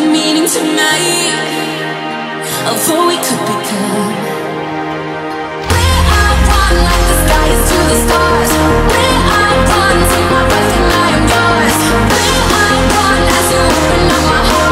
find meaning tonight, although we could become where I run like the sky is to the stars, where I run to my breath and I am yours, where I run as you open up my heart.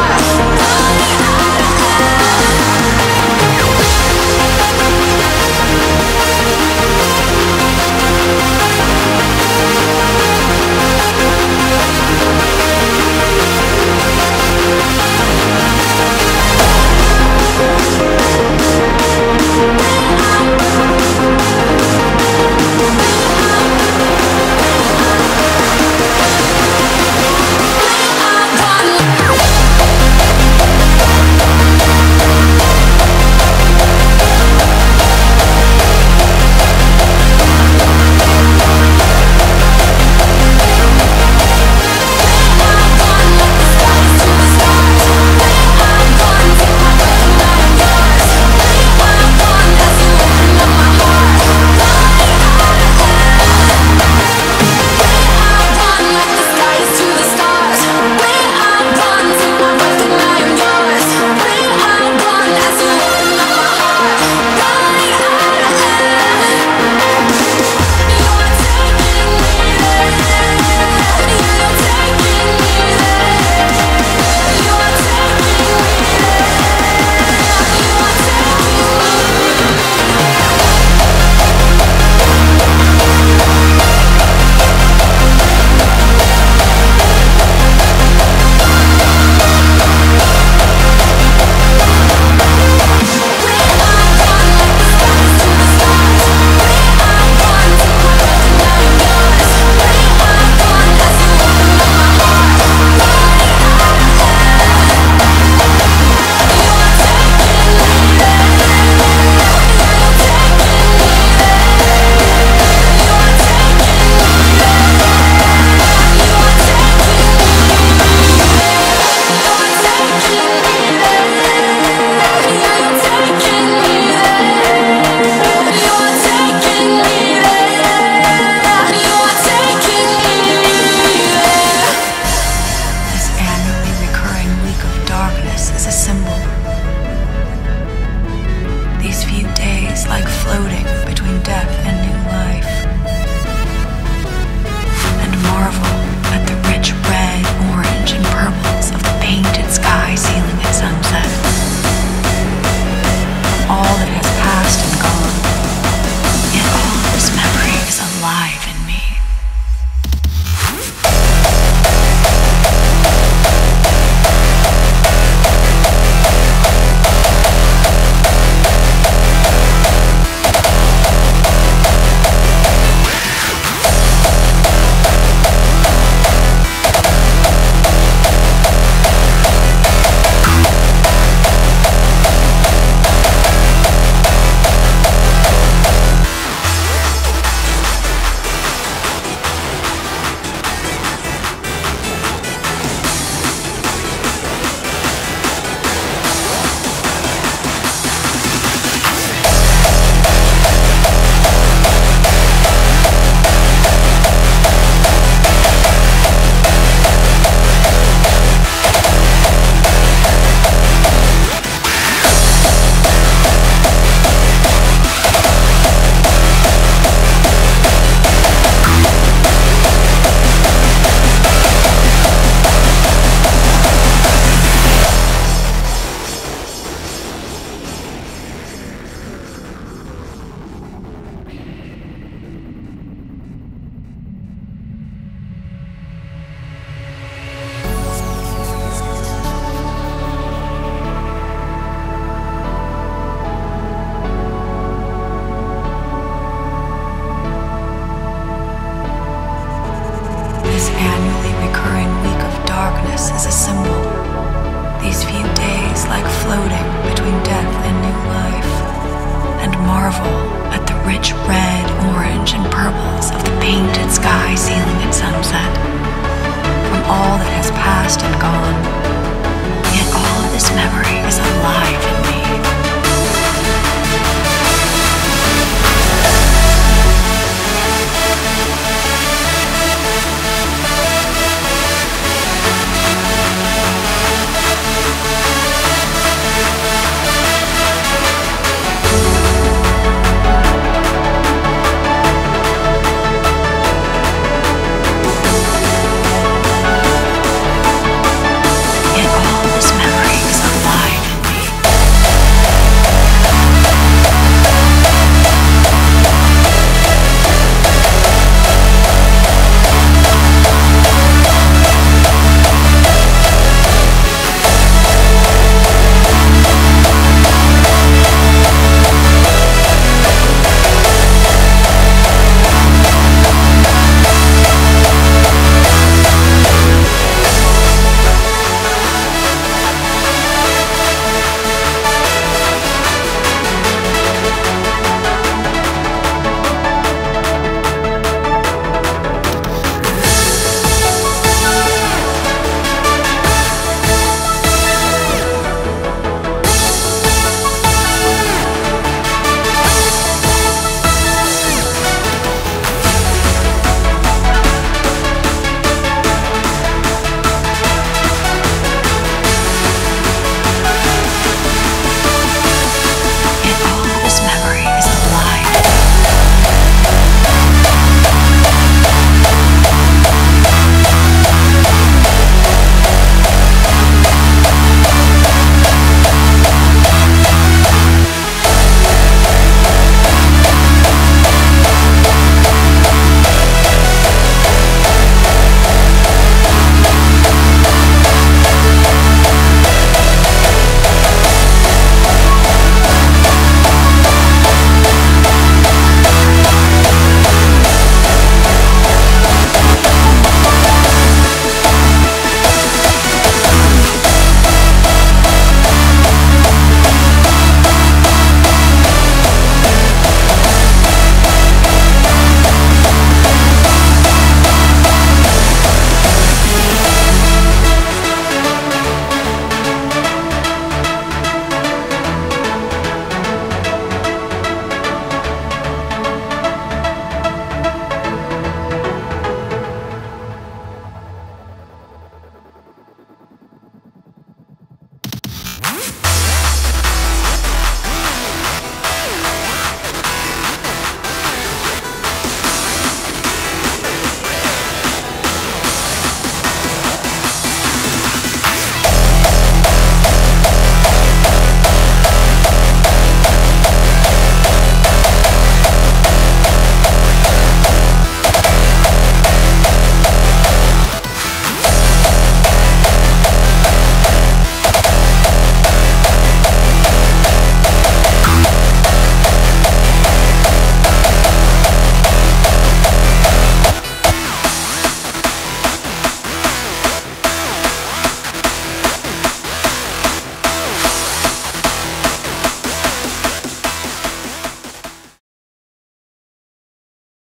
And gone.